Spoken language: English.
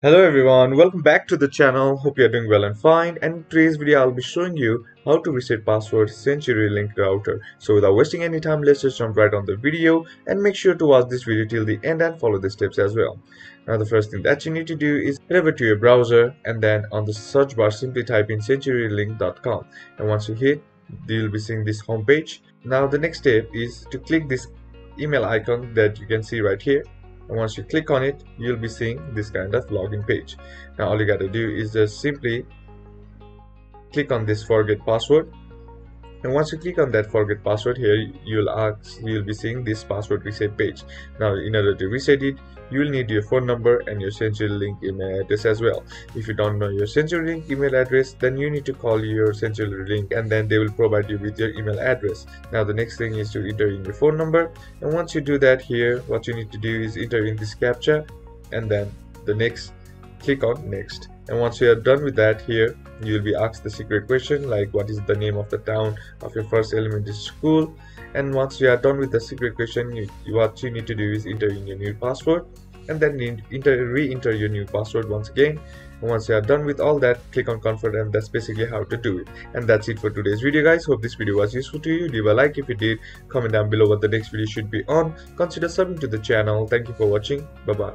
Hello everyone, welcome back to the channel. Hope you are doing well and fine. And in today's video I'll be showing you how to reset password CenturyLink router. So without wasting any time, let's just jump right on the video and make sure to watch this video till the end and follow the steps as well. Now the first thing that you need to do is head over to your browser and then on the search bar simply type in CenturyLink.com, and once you hit, you'll be seeing this homepage. Now the next step is to click this email icon that you can see right here. And once you click on it, you'll be seeing this kind of login page. Now all you gotta do is just simply click on this forget password, and once you click on that forget password here, you'll be seeing this password reset page. Now in order to reset it, you'll need your phone number and your CenturyLink email address as well. If you don't know your CenturyLink email address, then you need to call your CenturyLink and then they will provide you with your email address. Now the next thing is to enter in your phone number, and once you do that, here what you need to do is enter in this captcha and then the next, click on next. And once you are done with that, here you'll be asked the secret question like what is the name of the town of your first elementary school. And once you are done with the secret question, what you need to do is enter in your new password and then re-enter your new password once again. And once you are done with all that, click on confirm, and that's basically how to do it. And that's it for today's video guys. Hope this video was useful to you. Leave a like if you did, comment down below what the next video should be on, consider subbing to the channel. Thank you for watching, bye bye.